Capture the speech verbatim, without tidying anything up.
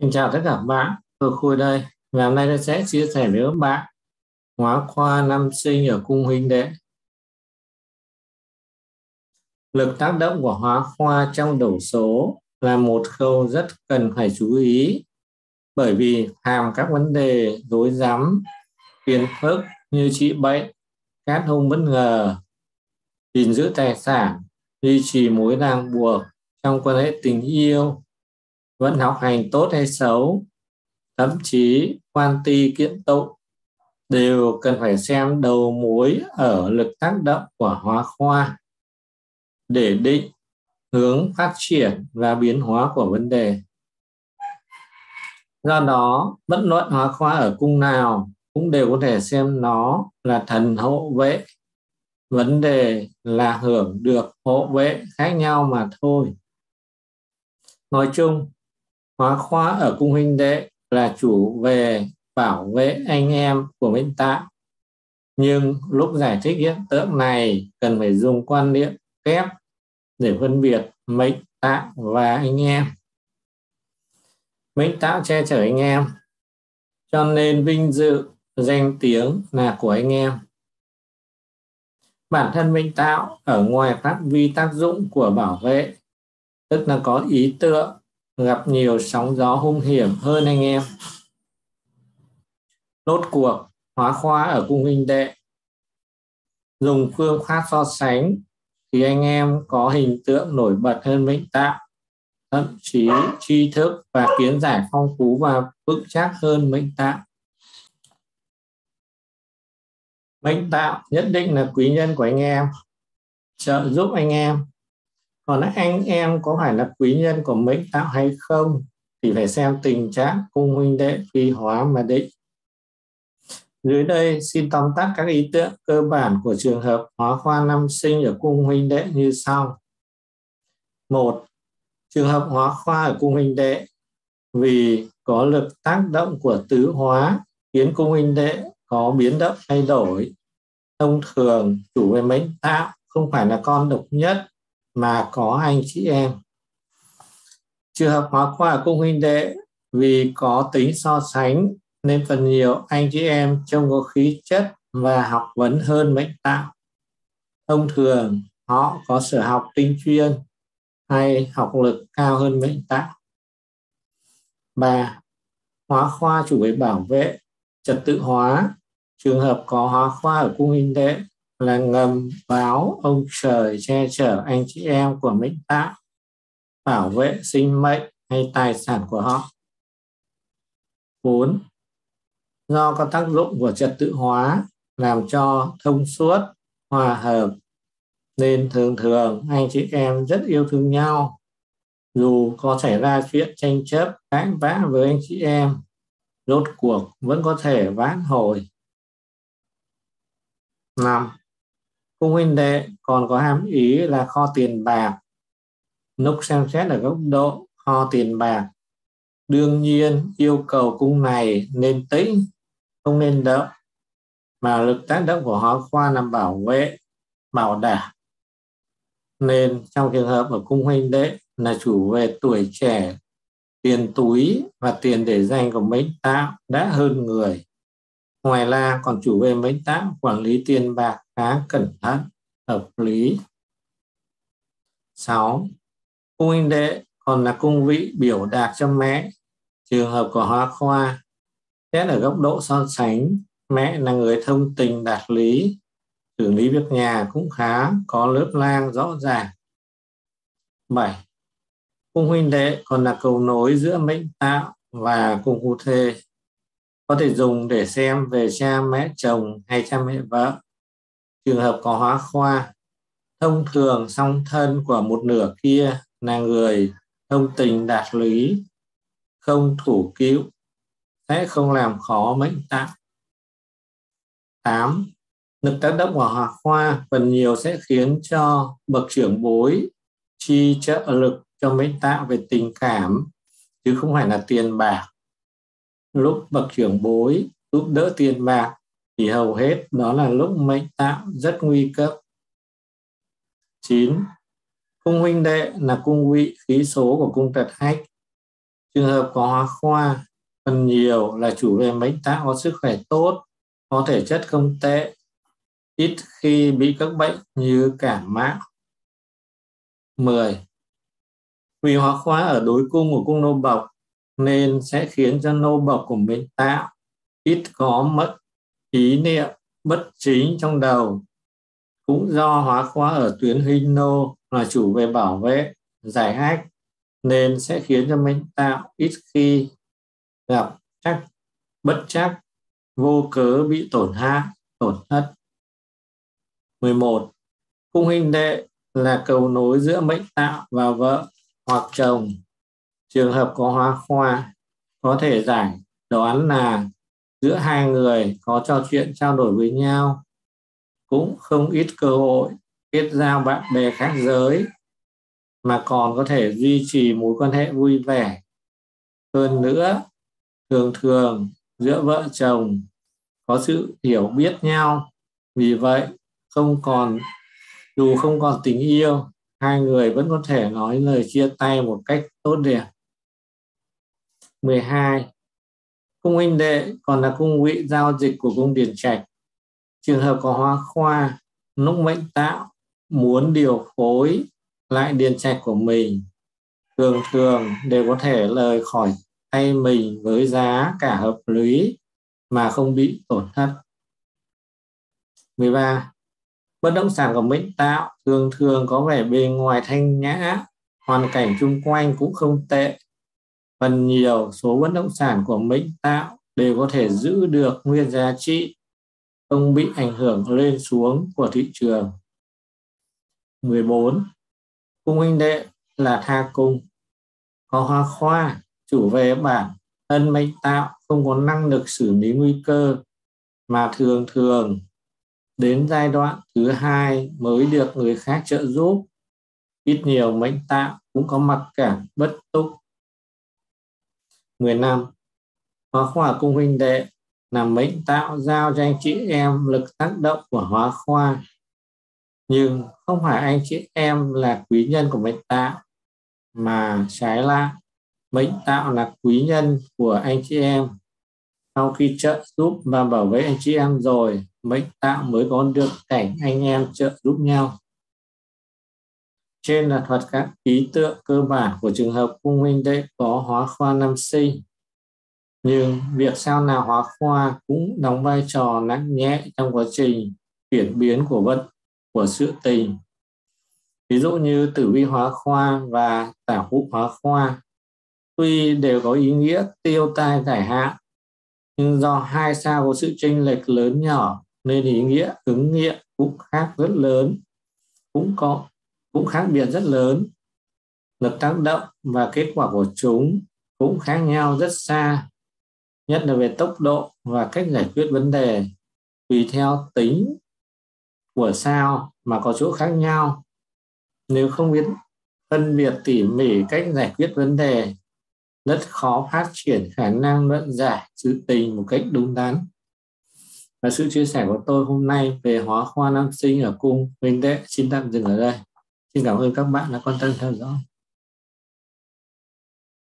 Xin chào tất cả các bạn, tôi Khôi đây. Và hôm nay tôi sẽ chia sẻ với các bạn hóa khoa năm sinh ở cung huynh đệ. Lực tác động của hóa khoa trong đầu số là một khâu rất cần phải chú ý, bởi vì hàm các vấn đề rối rắm, phiền phức như trị bệnh, cát hung bất ngờ, gìn giữ tài sản, duy trì mối ràng buộc trong quan hệ tình yêu, vẫn học hành tốt hay xấu, thậm chí quan ti kiện tụng, đều cần phải xem đầu mối ở lực tác động của hóa khoa để định hướng phát triển và biến hóa của vấn đề. Do đó, bất luận hóa khoa ở cung nào cũng đều có thể xem nó là thần hộ vệ. Vấn đề là hưởng được hộ vệ khác nhau mà thôi. Nói chung, hóa khoa ở cung huynh đệ là chủ về bảo vệ anh em của mệnh tạo. Nhưng lúc giải thích hiện tượng này cần phải dùng quan niệm kép để phân biệt mệnh tạo và anh em. Mệnh tạo che chở anh em, cho nên vinh dự, danh tiếng là của anh em. Bản thân mệnh tạo ở ngoài phát huy tác dụng của bảo vệ, tức là có ý tượng, gặp nhiều sóng gió hung hiểm hơn anh em. Rốt cuộc, hóa khoa ở cung huynh đệ dùng phương pháp so sánh thì anh em có hình tượng nổi bật hơn mệnh tạo, thậm chí tri thức và kiến giải phong phú và vững chắc hơn mệnh tạo. Mệnh tạo nhất định là quý nhân của anh em, trợ giúp anh em. Còn anh em có phải là quý nhân của mệnh tạo hay không thì phải xem tình trạng cung huynh đệ phi hóa mà định. Dưới đây xin tóm tắt các ý tưởng cơ bản của trường hợp hóa khoa năm sinh ở cung huynh đệ như sau. Một, trường hợp hóa khoa ở cung huynh đệ vì có lực tác động của tứ hóa khiến cung huynh đệ có biến động thay đổi. Thông thường chủ về mệnh tạo không phải là con độc nhất mà có anh chị em. Trường hợp hóa khoa ở cung huynh đệ vì có tính so sánh nên phần nhiều anh chị em trông có khí chất và học vấn hơn mệnh tạo. Thông thường họ có sở học tinh chuyên hay học lực cao hơn mệnh tạo. Ba, hóa khoa chủ về bảo vệ, trật tự hóa. Trường hợp có hóa khoa ở cung huynh đệ là ngầm báo ông trời che chở anh chị em của mệnh tạo, bảo vệ sinh mệnh hay tài sản của họ. Bốn, do có tác dụng của trật tự hóa làm cho thông suốt, hòa hợp, nên thường thường anh chị em rất yêu thương nhau. Dù có xảy ra chuyện tranh chấp, cãi vã với anh chị em, rốt cuộc vẫn có thể vãn hồi. Năm, cung huynh đệ còn có hàm ý là kho tiền bạc. Lúc xem xét ở góc độ kho tiền bạc, đương nhiên yêu cầu cung này nên tĩnh, không nên động, mà lực tác động của hóa khoa là bảo vệ, bảo đảm. Nên trong trường hợp ở cung huynh đệ là chủ về tuổi trẻ, tiền túi và tiền để dành của mệnh tạo đã hơn người. Ngoài ra còn chủ về mệnh tạo quản lý tiền bạc khá cẩn thận, hợp lý. Sáu, cung huynh đệ còn là cung vị biểu đạt cho mẹ. Trường hợp của hóa khoa, xét ở góc độ so sánh, mẹ là người thông tình đạt lý, xử lý việc nhà cũng khá có lớp lang rõ ràng. Bảy, cung huynh đệ còn là cầu nối giữa mệnh tạo và cung phu thê, có thể dùng để xem về cha mẹ chồng hay cha mẹ vợ. Trường hợp có hóa khoa, thông thường song thân của một nửa kia là người thông tình đạt lý, không thủ cữu, sẽ không làm khó mệnh tạo. Tám, lực tác động của hóa khoa phần nhiều sẽ khiến cho bậc trưởng bối chi trợ lực cho mệnh tạo về tình cảm chứ không phải là tiền bạc. Lúc bậc trưởng bối giúp đỡ tiền bạc thì hầu hết đó là lúc mệnh tạo rất nguy cấp. Chín, cung huynh đệ là cung vị khí số của cung tật hách. Trường hợp có hóa khoa phần nhiều là chủ về bệnh tạng có sức khỏe tốt, có thể chất không tệ, ít khi bị các bệnh như cảm mạo. mười. Vì hóa khoa ở đối cung của cung nô bộc nên sẽ khiến cho nô bộc của bệnh tạng ít có mất ý niệm bất chính trong đầu. Cũng do hóa khoa ở tuyến huynh nô là chủ về bảo vệ, giải ách nên sẽ khiến cho mệnh tạo ít khi gặp chắc, bất chắc, vô cớ bị tổn hại, tổn thất. mười một. Cung huynh đệ là cầu nối giữa mệnh tạo và vợ hoặc chồng. Trường hợp có hóa khoa có thể giải đoán là giữa hai người có trò chuyện trao đổi với nhau, cũng không ít cơ hội kết giao bạn bè khác giới mà còn có thể duy trì mối quan hệ vui vẻ. Hơn nữa, thường thường giữa vợ chồng có sự hiểu biết nhau, vì vậy không còn dù không còn tình yêu, hai người vẫn có thể nói lời chia tay một cách tốt đẹp. mười hai. Cung huynh đệ còn là cung vị giao dịch của cung điền trạch. Trường hợp có hóa khoa lúc mệnh tạo muốn điều phối lại điền trạch của mình, thường thường đều có thể lời khỏi tay mình với giá cả hợp lý mà không bị tổn thất. mười ba. Bất động sản của mệnh tạo thường thường có vẻ bề ngoài thanh nhã, hoàn cảnh chung quanh cũng không tệ. Phần nhiều số bất động sản của mệnh tạo đều có thể giữ được nguyên giá trị, không bị ảnh hưởng lên xuống của thị trường. mười bốn. Cung huynh đệ là tha cung. Có hóa khoa, chủ về bản thân mệnh tạo không có năng lực xử lý nguy cơ mà thường thường đến giai đoạn thứ hai mới được người khác trợ giúp. Ít nhiều mệnh tạo cũng có mặc cảm bất túc. mười lăm. Hóa khoa cung huynh đệ là mệnh tạo giao cho anh chị em lực tác động của hóa khoa, nhưng không phải anh chị em là quý nhân của mệnh tạo, mà trái lại mệnh tạo là quý nhân của anh chị em. Sau khi trợ giúp và bảo vệ anh chị em rồi, mệnh tạo mới có được cảnh anh em trợ giúp nhau. Trên là thuật các ý tượng cơ bản của trường hợp cung huynh đệ có hóa khoa năm sinh. Nhưng việc sao nào hóa khoa cũng đóng vai trò nặng nhẹ trong quá trình chuyển biến của vận của sự tình. Ví dụ như tử vi hóa khoa và tả hữu hóa khoa tuy đều có ý nghĩa tiêu tai giải hạn, nhưng do hai sao có sự chênh lệch lớn nhỏ nên ý nghĩa ứng nghiệm cũng khác rất lớn, cũng có cũng khác biệt rất lớn. Lực tác động và kết quả của chúng cũng khác nhau rất xa, nhất là về tốc độ và cách giải quyết vấn đề. Tùy theo tính của sao mà có chỗ khác nhau. Nếu không biết phân biệt tỉ mỉ cách giải quyết vấn đề, rất khó phát triển khả năng luận giải sự tình một cách đúng đắn. Và sự chia sẻ của tôi hôm nay về hóa khoa năm sinh ở cung huynh đệ xin tạm dừng ở đây. Xin cảm ơn các bạn đã quan tâm theo dõi.